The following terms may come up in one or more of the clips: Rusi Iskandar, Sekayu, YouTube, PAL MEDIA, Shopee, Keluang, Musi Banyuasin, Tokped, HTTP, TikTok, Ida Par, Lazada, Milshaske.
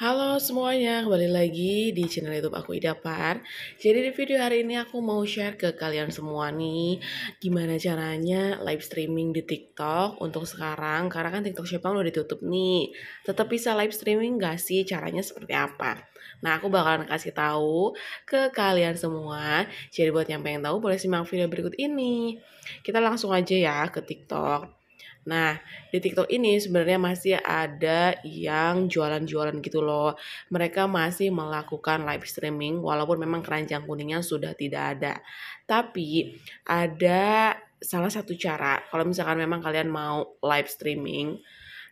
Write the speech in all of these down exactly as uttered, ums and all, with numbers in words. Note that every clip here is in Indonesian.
Halo semuanya, kembali lagi di channel YouTube aku, Ida Par. Jadi di video hari ini aku mau share ke kalian semua nih gimana caranya live streaming di TikTok untuk sekarang. Karena kan TikTok Shopee udah ditutup nih, tetap bisa live streaming gak sih, caranya seperti apa? Nah, aku bakalan kasih tahu ke kalian semua. Jadi buat yang pengen tahu boleh simak video berikut ini. Kita langsung aja ya ke TikTok. Nah, di TikTok ini sebenarnya masih ada yang jualan-jualan gitu loh. Mereka masih melakukan live streaming walaupun memang keranjang kuningnya sudah tidak ada. Tapi ada salah satu cara kalau misalkan memang kalian mau live streaming,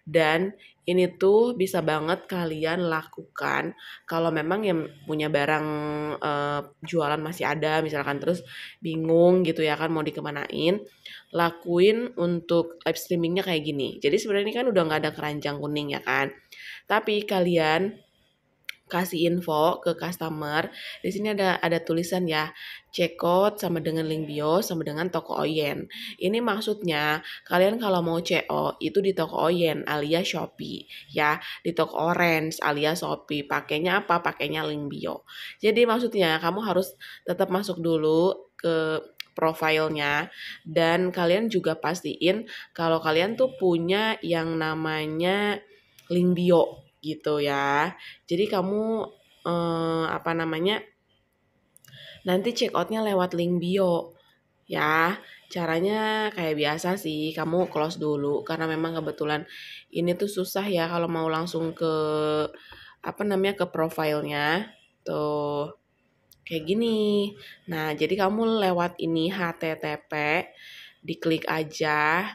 dan ini tuh bisa banget kalian lakukan kalau memang yang punya barang e, jualan masih ada, misalkan terus bingung gitu ya kan mau dikemanain, lakuin untuk live streamingnya kayak gini. Jadi sebenarnya ini kan udah nggak ada keranjang kuning ya kan, tapi kalian kasih info ke customer. Di sini ada ada tulisan ya, check out sama dengan link bio sama dengan toko Oyen. Ini maksudnya kalian kalau mau C O itu di toko Oyen alias Shopee ya, di toko Orange alias Shopee. Pakainya apa? Pakainya link bio. Jadi maksudnya kamu harus tetap masuk dulu ke profilnya, dan kalian juga pastiin kalau kalian tuh punya yang namanya link bio gitu ya. Jadi kamu eh, apa namanya nanti check outnya lewat link bio ya. Caranya kayak biasa sih, kamu close dulu karena memang kebetulan ini tuh susah ya kalau mau langsung ke apa namanya ke profilnya tuh kayak gini. Nah, jadi kamu lewat ini H T T P diklik aja.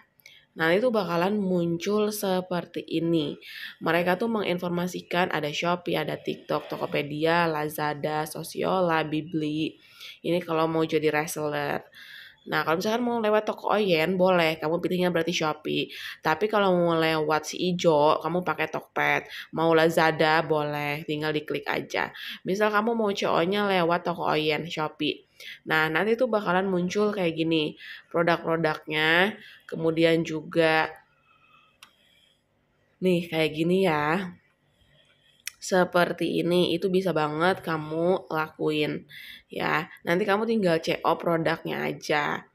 Nah, itu bakalan muncul seperti ini. Mereka tuh menginformasikan ada Shopee, ada TikTok, Tokopedia, Lazada, Sosiola, Bibli. Ini kalau mau jadi reseller. Nah, kalau misalkan mau lewat toko Oyen, boleh. Kamu pilihnya berarti Shopee. Tapi kalau mau lewat si Ijo, kamu pakai Tokped. Mau Lazada, boleh. Tinggal diklik aja. Misal kamu mau C O-nya lewat toko Oyen, Shopee. Nah, nanti tuh bakalan muncul kayak gini produk-produknya, kemudian juga nih kayak gini ya, seperti ini. Itu bisa banget kamu lakuin ya, nanti kamu tinggal C O produknya aja.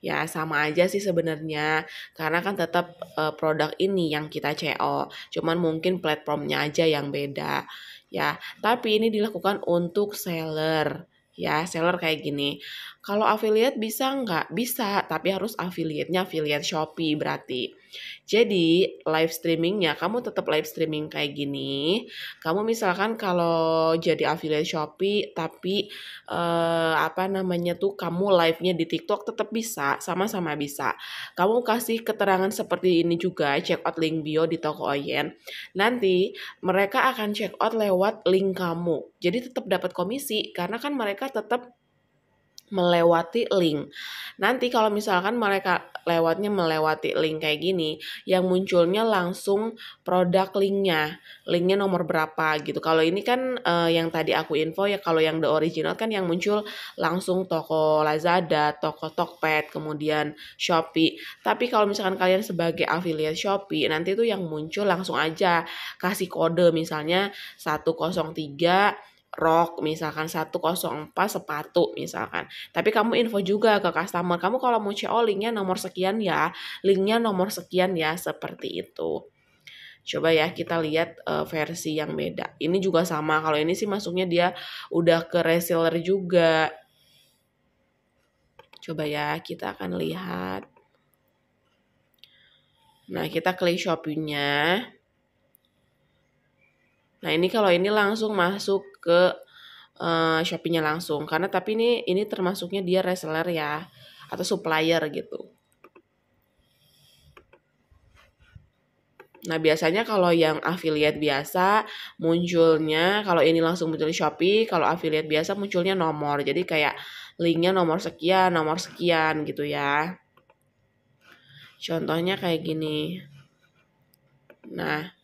Ya sama aja sih sebenarnya, karena kan tetap e, produk ini yang kita C O, cuman mungkin platformnya aja yang beda ya. Tapi ini dilakukan untuk seller ya, seller kayak gini. Kalau affiliate bisa nggak? Bisa, tapi harus affiliate-nya affiliate Shopee berarti. Jadi live streamingnya kamu tetap live streaming kayak gini. Kamu misalkan kalau jadi affiliate Shopee tapi eh, apa namanya tuh kamu live-nya di TikTok tetap bisa, sama-sama bisa. Kamu kasih keterangan seperti ini juga, check out link bio di toko Oyen. Nanti mereka akan check out lewat link kamu. Jadi tetap dapat komisi karena kan mereka tetap melewati link. Nanti kalau misalkan mereka lewatnya melewati link kayak gini, yang munculnya langsung produk linknya, linknya nomor berapa gitu. Kalau ini kan eh, yang tadi aku info ya, kalau yang the original kan yang muncul langsung toko Lazada, toko Tokped, kemudian Shopee. Tapi kalau misalkan kalian sebagai affiliate Shopee, nanti itu yang muncul langsung aja kasih kode, misalnya seratus tiga rok, misalkan seratus empat sepatu misalkan. Tapi kamu info juga ke customer, kamu kalau mau C O linknya nomor sekian ya, linknya nomor sekian ya, seperti itu. Coba ya kita lihat uh, versi yang beda. Ini juga sama, kalau ini sih masuknya dia udah ke reseller juga. Coba ya kita akan lihat. Nah, kita klik Shopee-nya. Nah, ini kalau ini langsung masuk ke uh, Shopee-nya langsung, karena tapi ini ini termasuknya dia reseller ya atau supplier gitu. Nah, biasanya kalau yang affiliate biasa munculnya, kalau ini langsung muncul di Shopee, kalau affiliate biasa munculnya nomor. Jadi kayak linknya nomor sekian, nomor sekian gitu ya. Contohnya kayak gini. Nah,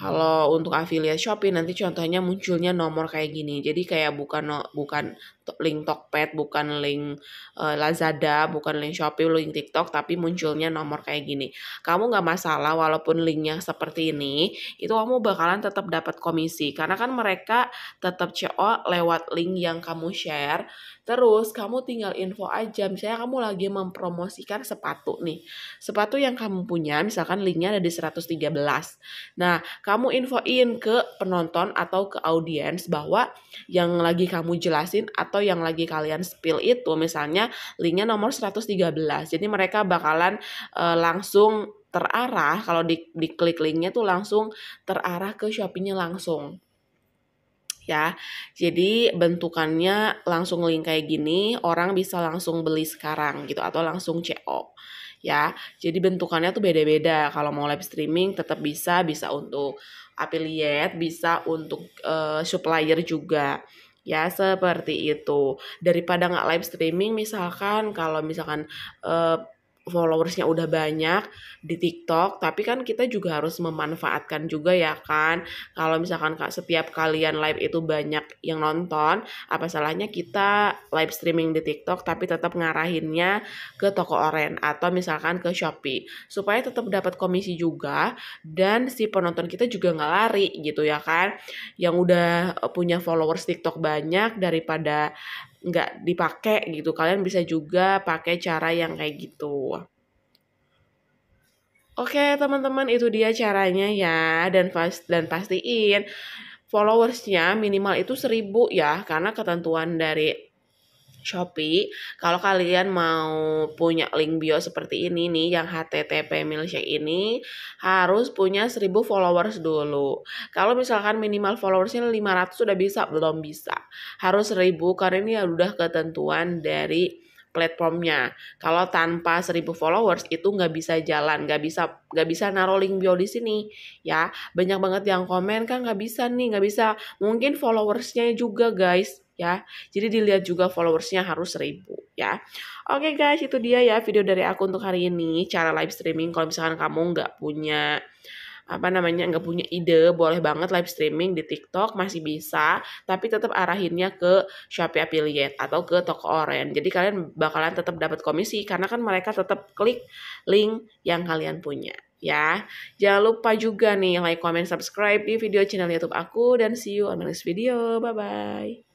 Kalau untuk affiliate Shopee nanti contohnya munculnya nomor kayak gini. Jadi kayak bukan bukan link Tokped, bukan link uh, Lazada, bukan link Shopee, link TikTok, tapi munculnya nomor kayak gini. Kamu nggak masalah walaupun linknya seperti ini, itu kamu bakalan tetap dapat komisi. Karena kan mereka tetap C O lewat link yang kamu share. Terus kamu tinggal info aja. Misalnya kamu lagi mempromosikan sepatu nih. Sepatu yang kamu punya misalkan linknya ada di seratus tiga belas. Nah, kamu infoin ke penonton atau ke audiens bahwa yang lagi kamu jelasin atau yang lagi kalian spill itu misalnya linknya nomor seratus tiga belas. Jadi mereka bakalan e, langsung terarah, kalau di, diklik linknya tuh langsung terarah ke Shopee-nya langsung. Ya, jadi bentukannya langsung link kayak gini, orang bisa langsung beli sekarang gitu atau langsung C O. Ya, jadi bentukannya tuh beda-beda. Kalau mau live streaming tetap bisa, bisa untuk affiliate, bisa untuk uh, supplier juga. Ya, seperti itu. Daripada nggak live streaming, misalkan kalau misalkan uh, followersnya udah banyak di TikTok, tapi kan kita juga harus memanfaatkan juga ya kan. Kalau misalkan setiap kalian live itu banyak yang nonton, apa salahnya kita live streaming di TikTok tapi tetap ngarahinnya ke toko oren atau misalkan ke Shopee supaya tetap dapat komisi juga dan si penonton kita juga nggak lari gitu ya kan. Yang udah punya followers TikTok banyak daripada nggak dipakai gitu, kalian bisa juga pakai cara yang kayak gitu. Oke teman-teman, itu dia caranya ya, dan pas dan pastiin followersnya minimal itu seribu ya, karena ketentuan dari Shopee. Kalau kalian mau punya link bio seperti ini nih yang H T T P milkshake ini harus punya seribu followers dulu. Kalau misalkan minimal followersnya lima ratus udah bisa? Belum bisa. Harus seribu karena ini udah ketentuan dari platformnya. Kalau tanpa seribu followers itu nggak bisa jalan, nggak bisa nggak bisa naruh link bio di sini ya. Banyak banget yang komen kan nggak bisa nih, nggak bisa. Mungkin followersnya juga guys. Ya, jadi dilihat juga followersnya harus seribu ya. Oke guys, itu dia ya video dari aku untuk hari ini, cara live streaming. Kalau misalkan kamu nggak punya apa namanya nggak punya ide, boleh banget live streaming di TikTok, masih bisa, tapi tetap arahinnya ke Shopee affiliate atau ke toko oren. Jadi kalian bakalan tetap dapat komisi karena kan mereka tetap klik link yang kalian punya ya. Jangan lupa juga nih like, comment, subscribe di video channel YouTube aku, dan see you on my next video. Bye bye.